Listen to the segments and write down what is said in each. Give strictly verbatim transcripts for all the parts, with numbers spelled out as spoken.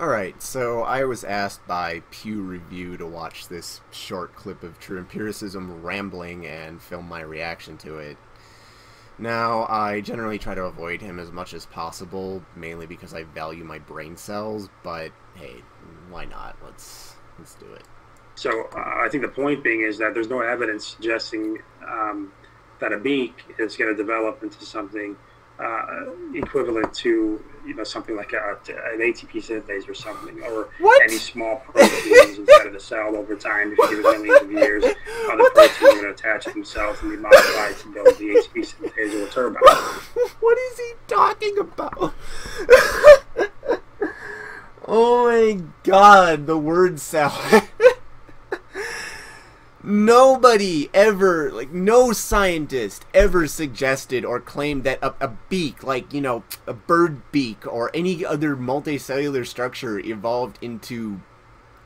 Alright, so I was asked by Pew Review to watch this short clip of True Empiricism rambling and film my reaction to it. Now, I generally try to avoid him as much as possible, mainly because I value my brain cells, but hey, why not? Let's, let's do it. So, uh, I think the point being is that there's no evidence suggesting um, that a beak is going to develop into something Uh, equivalent to, you know, something like a, an A T P synthase or something, or what? Any small proteins inside of the cell over time. If you give it millions of years, other proteins are going to attach themselves and be modified to build the A T P synthase or a turbine. What is he talking about? Oh my god, the word salad. Nobody ever, like, no scientist ever suggested or claimed that a, a beak, like, you know, a bird beak or any other multicellular structure evolved into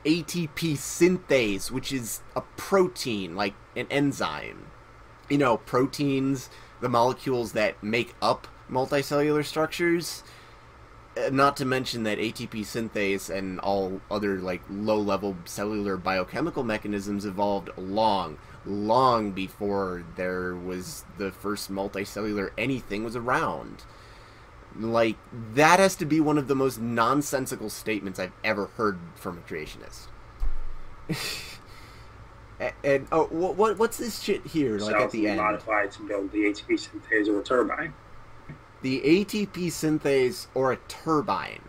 A T P synthase, which is a protein, like an enzyme. You know, proteins, the molecules that make up multicellular structures. Not to mention that A T P synthase and all other, like, low-level cellular biochemical mechanisms evolved long, long before there was the first multicellular anything was around. Like, that has to be one of the most nonsensical statements I've ever heard from a creationist. and, and, oh, what, what's this shit here, like, at the end? Modified to build the A T P synthase or a turbine. The A T P synthase or a turbine.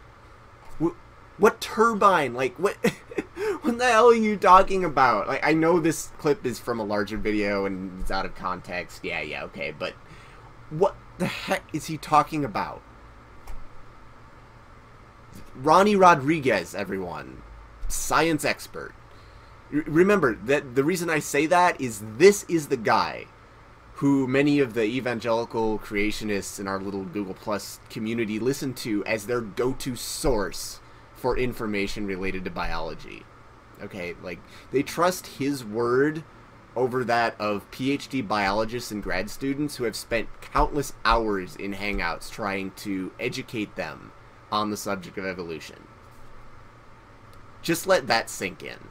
What, what turbine? Like, what What the hell are you talking about? Like, I know this clip is from a larger video and it's out of context. Yeah, yeah, okay, but what the heck is he talking about? Ronnie Rodriguez, everyone. Science expert. R- remember, that the reason I say that is this is the guy who many of the evangelical creationists in our little Google Plus community listen to as their go-to source for information related to biology. Okay, like, they trust his word over that of PhD biologists and grad students who have spent countless hours in Hangouts trying to educate them on the subject of evolution. Just let that sink in.